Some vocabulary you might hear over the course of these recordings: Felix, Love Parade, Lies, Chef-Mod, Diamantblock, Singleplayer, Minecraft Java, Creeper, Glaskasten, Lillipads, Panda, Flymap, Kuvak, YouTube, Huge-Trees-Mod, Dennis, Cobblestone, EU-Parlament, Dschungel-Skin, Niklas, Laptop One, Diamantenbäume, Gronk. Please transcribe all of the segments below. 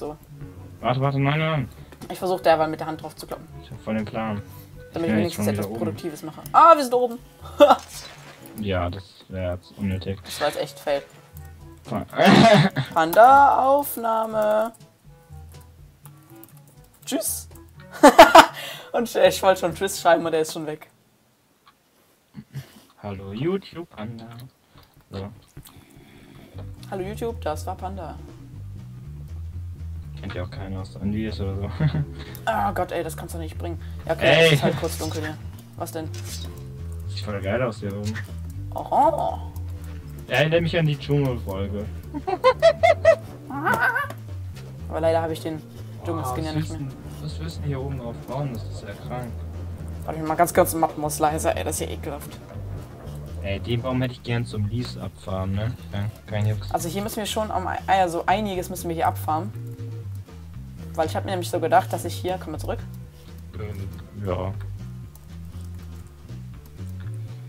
so. Warte, warte, nein, nein. Ich versuche derweil mit der Hand drauf zu kloppen. Ich hab voll den Plan. Damit ich wenigstens etwas Produktives mache. Ah, wir sind oben. Ja, das wäre jetzt unnötig. Das war jetzt echt fail. Panda-Aufnahme. Tschüss. Und ich wollte schon Tschüss schreiben und er ist schon weg. Hallo YouTube, Panda. So. Hallo YouTube, das war Panda. Kennt ja auch keiner aus an Lies oder so. Ah Gott, ey, das kannst du nicht bringen. Ja, okay, ey. Es ist halt kurz dunkel hier. Was denn? Sieht voll geil aus hier oben. Oh. Erinnert mich an die Dschungel-Folge. Aber leider habe ich den Dschungel-Skin ja nicht mehr. Was willst du hier oben drauf bauen? Das ist ja krank. Warte mal ganz kurz, Matmos leiser, ey, das ist ja ekelhaft. Ey, den Baum hätte ich gern zum Lies abfarmen, ne? Ja, kein Jux. Also hier müssen wir schon am also einiges müssen wir hier abfarmen. Weil ich habe mir nämlich so gedacht, dass ich hier. Komm mal zurück. Ja.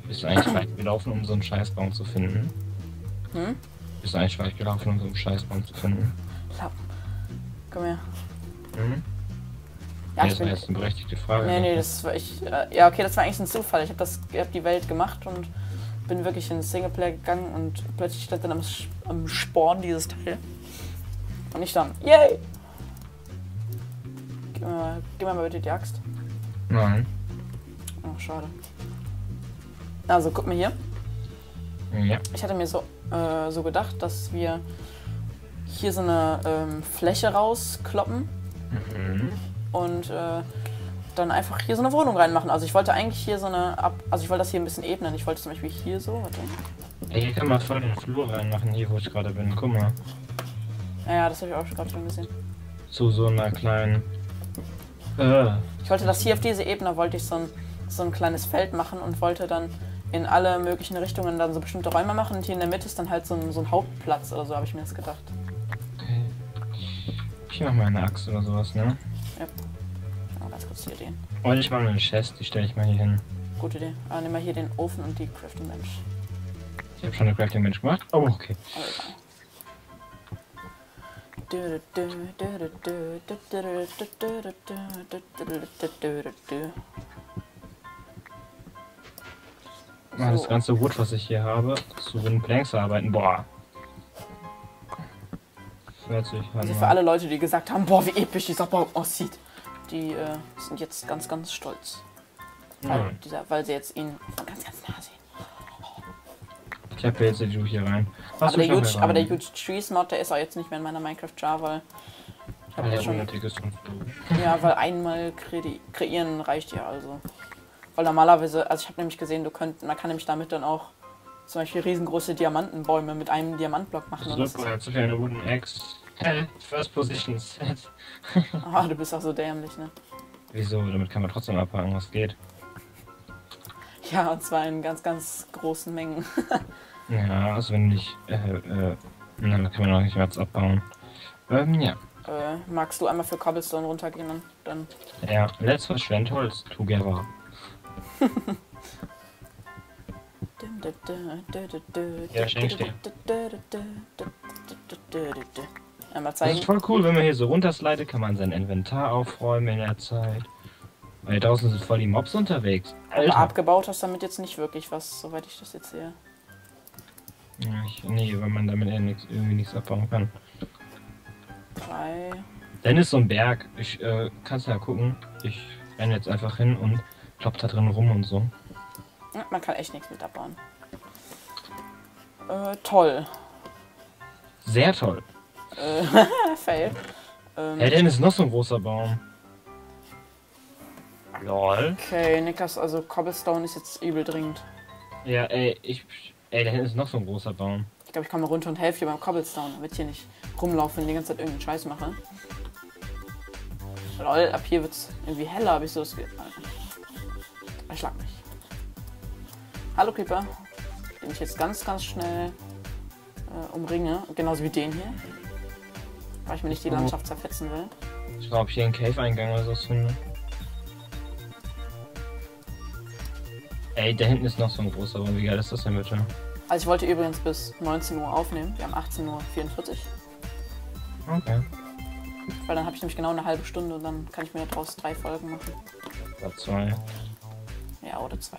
Bist du eigentlich weit gelaufen, um so einen Scheißbaum zu finden? Hm? Bist du eigentlich weit gelaufen, um so einen Scheißbaum zu finden? Komm her. Mhm. Ja, nee, das war jetzt eine berechtigte Frage. Nee, das war ich. Ja, okay, das war eigentlich ein Zufall. Ich hab die Welt gemacht und bin wirklich in Singleplayer gegangen und plötzlich stand dann am Spawn dieses Teil. Und ich dann. Yay! Gib mir mal bitte die Axt. Nein. Oh, schade. Also, guck mal hier. Ja. Ich hatte mir so gedacht, dass wir hier so eine Fläche rauskloppen. Mhm. Und dann einfach hier so eine Wohnung reinmachen. Also ich wollte eigentlich hier so eine, also ich wollte das hier ein bisschen ebnen. Ich wollte zum Beispiel hier so, warte. Ey, hier kann man voll den Flur reinmachen, hier wo ich gerade bin, guck mal. Ja, das habe ich auch gerade schon gesehen. Zu so einer kleinen... Ich wollte das hier auf diese Ebene, wollte ich so ein kleines Feld machen und wollte dann in alle möglichen Richtungen dann so bestimmte Räume machen. Und hier in der Mitte ist dann halt so ein Hauptplatz oder so, habe ich mir das gedacht. Okay. Ich mach mal eine Axt oder sowas, ne? Ja. Oh, ganz kurz hier den. Und ich mache mal eine Chest, die stelle ich mal hier hin. Gute Idee. Aber nimm mal hier den Ofen und die Crafting Bench. Ich habe schon eine Crafting Bench gemacht, aber oh, okay. Oh, ja. So. Das ganze Wood, was ich hier habe, zu den Planks arbeiten. Boah. 40. Also für alle Leute, die gesagt haben, boah, wie episch dieser Baum aussieht, die sind jetzt ganz, ganz stolz. Weil, weil sie jetzt ihn von ganz, ganz nah sehen. Ich hab jetzt den Huge hier rein. Aber der Huge-Trees-Mod, der ist auch jetzt nicht mehr in meiner Minecraft Java, weil... Ich hab ja schon ja, weil einmal kreieren reicht ja, also. Weil normalerweise, also ich habe nämlich gesehen, man kann nämlich damit dann auch zum Beispiel riesengroße Diamantenbäume mit einem Diamantblock machen. Super, zu viel Wooden Axe. First Position Set. Ah, du bist auch so dämlich, ne? Wieso? Damit kann man trotzdem abhaken, was geht. Ja, und zwar in ganz, ganz großen Mengen. Ja, also wenn nicht, nein, da kann man auch nicht mehr abbauen. Ja. Magst du einmal für Cobblestone runtergehen dann? Ja, let's verschwenden Holz together. Ja, schnell stehen. Einmal zeigen. Das ist voll cool, wenn man hier so runterslidet, kann man sein Inventar aufräumen in der Zeit. Weil hier draußen sind voll die Mobs unterwegs. Alter. Aber abgebaut hast damit jetzt nicht wirklich was, soweit ich das jetzt sehe. Ja, nee, weil man damit irgendwie nichts abbauen kann. Dennis so ein Berg. Ich kann's ja gucken. Ich renne jetzt einfach hin und klopp da drin rum und so. Ja, man kann echt nichts mit abbauen. Toll. Sehr toll. Fail. Hey, Dennis, noch so ein großer Baum. Lol. Okay, Niklas, also Cobblestone ist jetzt übel dringend. Ja, ey, da hinten ist noch so ein großer Baum. Ich glaube, ich komme runter und helfe dir beim Cobblestone, damit ich hier nicht rumlaufe und die ganze Zeit irgendeinen Scheiß mache. Lol, ab hier wird's irgendwie heller, habe ich so das Gefühl. Er schlag mich. Hallo Creeper, den ich jetzt ganz, ganz schnell umringe, genauso wie den hier. Weil ich mir nicht die Landschaft zerfetzen will. Ich glaube, ich hier einen Cave-Eingang oder so finde. Ey, da hinten ist noch so ein großer, aber wie geil ist das denn bitte? Also ich wollte übrigens bis 19 Uhr aufnehmen, wir haben 18:44 Uhr. Okay. Weil dann habe ich nämlich genau eine halbe Stunde und dann kann ich mir daraus 3 Folgen machen. Oder 2. Ja, oder 2.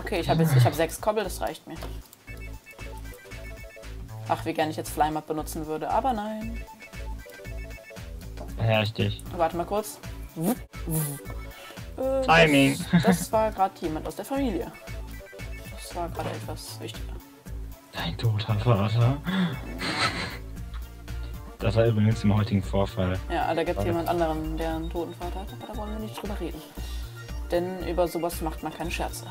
Okay, ich habe jetzt 6 Cobble, das reicht mir. Ach, wie gerne ich jetzt Flymap benutzen würde, aber nein. Ja, richtig. Warte mal kurz. Timing. Das war gerade jemand aus der Familie. Das war gerade etwas wichtiger. Dein toter Vater. Das war übrigens im heutigen Vorfall. Ja, da gibt es jemand anderen, der einen toten Vater hat, aber da wollen wir nicht drüber reden. Denn über sowas macht man keine Scherze.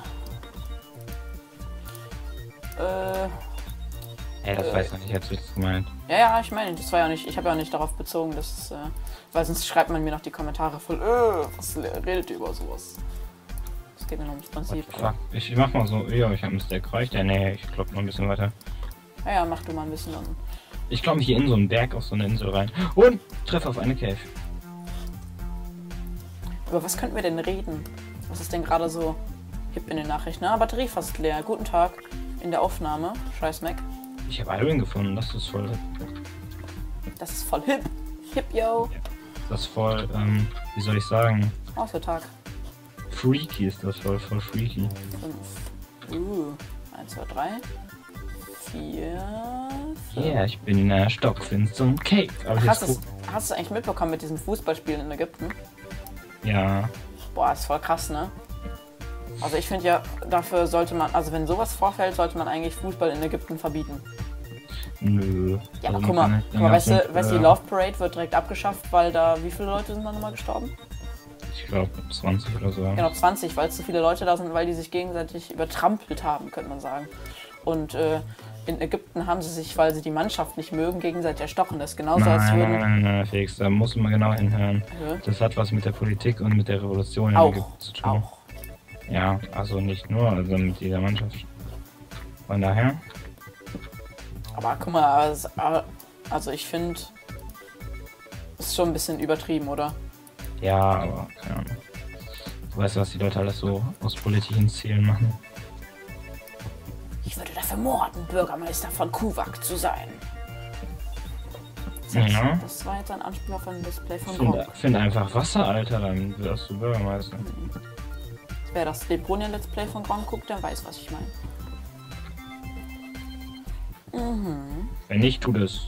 Ey, das weiß ich nicht, jetzt ist es gemeint. Ja, ja, ich meine, das war ja nicht, ich habe ja nicht darauf bezogen, dass, weil sonst schreibt man mir noch die Kommentare voll, was redet ihr über sowas? Das geht mir noch ums Prinzip. Ich mach mal so, ja, ich habe einen Stack, reicht der? Nee, ich klopp mal ein bisschen weiter. Ja, ja, mach du mal ein bisschen dann. Ich klopp mich hier in so einen Berg auf so eine Insel rein und treffe auf eine Cave. Über was könnten wir denn reden? Was ist denn gerade so hip in den Nachrichten? Na, Batterie fast leer, guten Tag in der Aufnahme, scheiß Mac. Ich habe Iron gefunden, das ist voll. Das ist voll hip. Hip, yo. Das ist voll, wie soll ich sagen? Außertag. Freaky ist das voll freaky. 5. 1, 2, 3. 4. Ja, ich bin in einer stockfinsteren Cave. Hast du es eigentlich mitbekommen mit diesem Fußballspielen in Ägypten? Ja. Boah, ist voll krass, ne? Also ich finde ja, dafür sollte man, also wenn sowas vorfällt, sollte man eigentlich Fußball in Ägypten verbieten. Nö. Ja, aber guck mal, weißt du, die Love Parade wird direkt abgeschafft, weil da, wie viele Leute sind da nochmal gestorben? Ich glaube 20 oder so. Genau, 20, weil zu viele Leute da sind, weil die sich gegenseitig übertrampelt haben, könnte man sagen. Und in Ägypten haben sie sich, weil sie die Mannschaft nicht mögen, gegenseitig erstochen. Das ist genauso, als würden... Nein, Felix, da muss man genau hinhören. Ja. Das hat was mit der Politik und mit der Revolution in Ägypten zu tun. Auch. Ja, also nicht nur, also mit dieser Mannschaft. Von daher. Aber guck mal, also ich finde, ist schon ein bisschen übertrieben, oder? Ja, aber keine Ahnung. Du weißt, was die Leute alles so aus politischen Zielen machen. Ich würde dafür morden, Bürgermeister von Kuvak zu sein. Ja. Das war jetzt ein Anspruch auf ein Display von Gronk. Find einfach Wasser, Alter, dann wirst du Bürgermeister. Mhm. Wer das Lebron-Let's Play von Gronk guckt, der weiß, was ich meine. Mhm. Wenn nicht, tut es.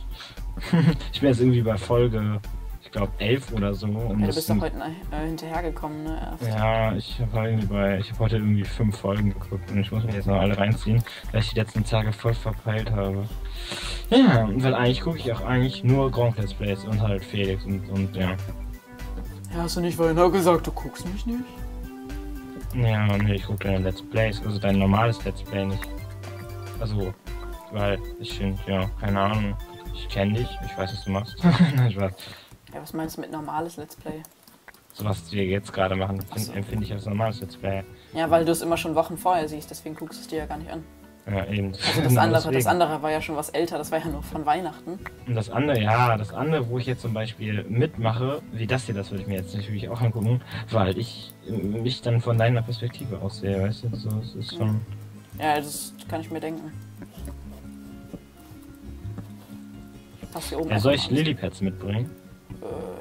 Ich bin jetzt irgendwie bei Folge, ich glaube, 11 oder so. Und ja, du bist doch heute hinterhergekommen, ne? Erst. Ja, ich hab heute irgendwie 5 Folgen geguckt und ich muss mich jetzt noch alle reinziehen, weil ich die letzten Tage voll verpeilt habe. Ja, weil eigentlich gucke ich auch eigentlich nur Gronk-Let's Plays und halt Felix und ja. Ja, hast du nicht vorhin gesagt, du guckst mich nicht? Ja, nee, ich gucke deine Let's Plays, also dein normales Let's Play nicht. Also, weil ich finde, ja, keine Ahnung, ich kenne dich, ich weiß, was du machst. Nein, ich weiß. Ja, was meinst du mit normales Let's Play? So was wir jetzt gerade machen, empfinde ich als normales Let's Play. Ja, weil du es immer schon Wochen vorher siehst, deswegen guckst du es dir ja gar nicht an. Ja, eben. Also das andere war ja schon was älter, das war ja nur von Weihnachten. Und das andere, ja, das andere, wo ich jetzt zum Beispiel mitmache, wie das hier, das würde ich mir jetzt natürlich auch angucken, weil ich mich dann von deiner Perspektive aus sehe, weißt du, so, es ist schon... Ja, das kann ich mir denken. Passt hier oben. Ja, soll ich Lillipads mitbringen?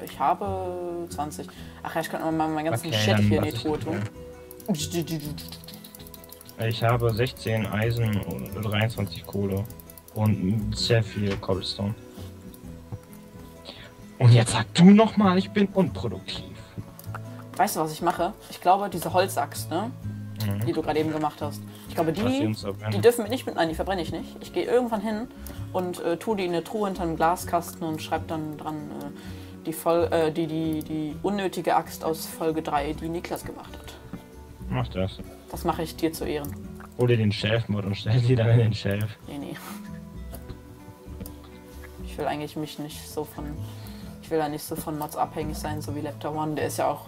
Ich habe 20. Ach ja, ich könnte mal meinen ganzen Chat hier in die Truhe tun. Ich habe 16 Eisen und 23 Kohle und sehr viel Cobblestone. Und jetzt sag du nochmal, ich bin unproduktiv. Weißt du, was ich mache? Ich glaube, diese Holzaxt, ne? Mhm. Die du gerade eben gemacht hast. Ich glaube, die dürfen wir nicht mit... Nein, die verbrenne ich nicht. Ich gehe irgendwann hin und tue die in eine Truhe hinter einem Glaskasten und schreibe dann dran die unnötige Axt aus Folge 3, die Niklas gemacht hat. Mach das. Das mache ich dir zu Ehren. Hol dir den Chef-Mod und stell sie dann in den Chef. Nee. Ich will eigentlich nicht so von Mods abhängig sein, so wie Laptop One. Der ist ja auch,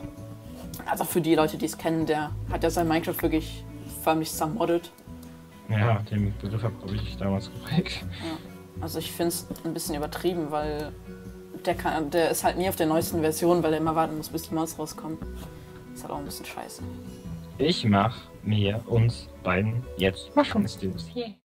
also für die Leute, die es kennen, der hat ja sein Minecraft wirklich förmlich zermoddet. Ja, den Begriff habe ich damals geprägt. Ja. Also ich finde es ein bisschen übertrieben, weil der ist halt nie auf der neuesten Version, weil er immer warten muss, bis die Mods rauskommen. Ist halt auch ein bisschen scheiße. Ich mach mir uns beiden jetzt Mushroom Stews. Yeah.